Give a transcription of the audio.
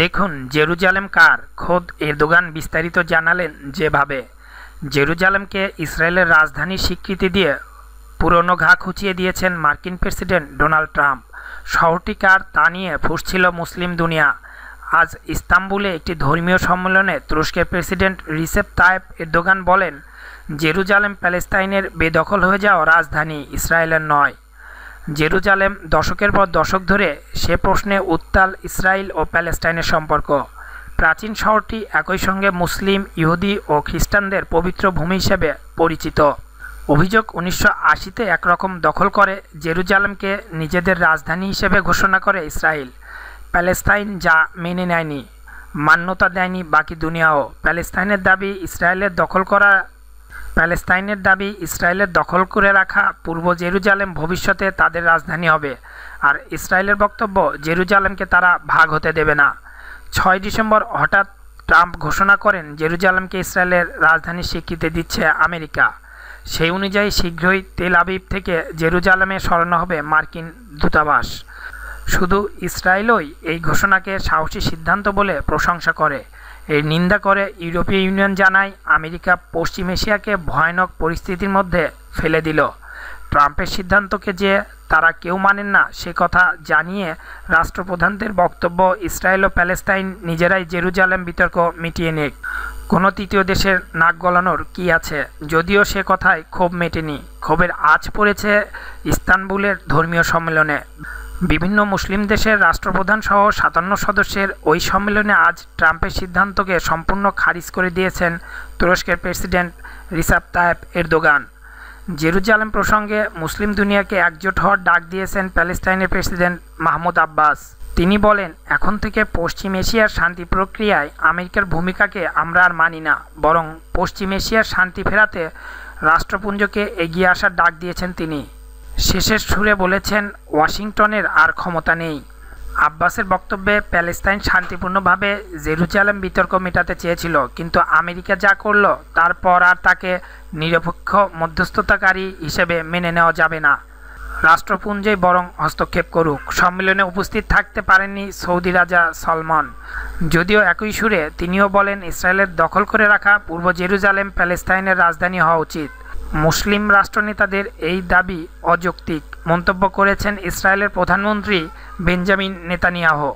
দেখুন জেরুজালেম কার, খোদ এরদোগান বিস্তারিত জানালেন যেভাবে জেরুজালেমকে ইসরায়েলের রাজধানী স্বীকৃতি দিয়ে পুরনো ঘা খুঁচিয়ে দিয়েছেন মার্কিন প্রেসিডেন্ট ডোনাল্ড ট্রাম্প। শহরটি কার তা নিয়ে ফুঁসছিল মুসলিম দুনিয়া। আজ ইস্তাম্বুলে একটি ধর্মীয় সম্মেলনে তুরস্কের প্রেসিডেন্ট রিসেপ তাইপ এরদোগান বলেন, জেরুজালেম প্যালেস্তাইনের বেদখল হয়ে যাওয়া রাজধানী, ইসরায়েলের নয়। জেরুজালেম দশকের পর দশক ধরে সে প্রশ্নে উত্তাল ইসরায়েল ও প্যালেস্টাইনের সম্পর্ক। প্রাচীন শহরটি একই সঙ্গে মুসলিম, ইহুদি ও খ্রিস্টানদের পবিত্র ভূমি হিসেবে পরিচিত। অভিযোগ 1980-তে একরকম দখল করে জেরুজালেমকে নিজেদের রাজধানী হিসেবে ঘোষণা করে ইসরায়েল। প্যালেস্তাইন যা মেনে নেয়নি, মান্যতা দেয়নি বাকি দুনিয়াও। প্যালেস্তাইনের দাবি ইসরায়েলের দখল করে রাখা পূর্ব জেরুজালেম ভবিষ্যতে তাদের রাজধানী হবে। আর ইসরায়েলের বক্তব্য, জেরুজালেমকে তারা ভাগ হতে দেবে না। 6 ডিসেম্বর হঠাৎ ট্রাম্প ঘোষণা করেন জেরুজালেমকে ইসরায়েলের রাজধানী স্বীকৃতি দিচ্ছে আমেরিকা। সেই অনুযায়ী শীঘ্রই তেল আবিব থেকে জেরুজালেমে সরানো হবে মার্কিন দূতাবাস। শুধু ইসরায়েলই এই ঘোষণাকে সাহসী সিদ্ধান্ত বলে প্রশংসা করে। এর নিন্দা করে ইউরোপীয় ইউনিয়ন জানায়, আমেরিকা পশ্চিম এশিয়াকে ভয়ানক পরিস্থিতির মধ্যে ফেলে দিল। ট্রাম্পের সিদ্ধান্তকে যে তারা কেউ মানেন না সে কথা জানিয়ে রাষ্ট্রপ্রধানদের বক্তব্য, ইসরায়েল ও প্যালেস্তাইন নিজেরাই জেরুজালেম বিতর্ক মিটিয়ে নেক, কোনো তৃতীয় দেশের নাক গলানোর কী আছে। যদিও সে কথায় ক্ষোভ মেটেনি। ক্ষোভের আঁচ পড়েছে ইস্তানবুলের ধর্মীয় সম্মেলনে। বিভিন্ন মুসলিম দেশের রাষ্ট্রপ্রধান সহ 57 সদস্যের ওই সম্মেলনে আজ ট্রাম্পের সিদ্ধান্তকে সম্পূর্ণ খারিজ করে দিয়েছেন তুরস্কের president Recep Tayyip Erdogan. Jerusalem প্রসঙ্গে মুসলিম দুনিয়াকে একজোট হওয়ার ডাক দিয়েছেন প্যালেস্তাইনের প্রেসিডেন্ট মাহমুদ আব্বাস। তিনি বলেন, এখন থেকে পশ্চিম এশিয়ার শান্তি প্রক্রিয়ায় আমেরিকার ভূমিকাকে আমরা আর মানি না, বরং পশ্চিম এশিয়ার শান্তি ফেরাতে রাষ্ট্রপুঞ্জকে এগিয়ে আসার ডাক দিয়েছেন তিনি। শেষের সুরে বলেছেন, ওয়াশিংটনের আর ক্ষমতা নেই। আব্বাসের বক্তব্যে প্যালেস্তাইন শান্তিপূর্ণভাবে জেরুজালেম বিতর্ক মেটাতে চেয়েছিল, কিন্তু আমেরিকা যা করল তারপর আর তাকে নিরপেক্ষ মধ্যস্থতাকারী হিসেবে মেনে নেওয়া যাবে না। রাষ্ট্রপুঞ্জেই বরং হস্তক্ষেপ করুক। সম্মেলনে উপস্থিত থাকতে পারেননি সৌদি রাজা সলমন। যদিও একই সুরে তিনিও বলেন, ইসরায়েলের দখল করে রাখা পূর্ব জেরুজালেম প্যালেস্তাইনের রাজধানী হওয়া উচিত। মুসলিম রাষ্ট্রনেতাদের এই দাবি অযৌক্তিক, মন্তব্য করেছেন ইসরায়েলের প্রধানমন্ত্রী বেঞ্জামিন নেতানিয়াহু।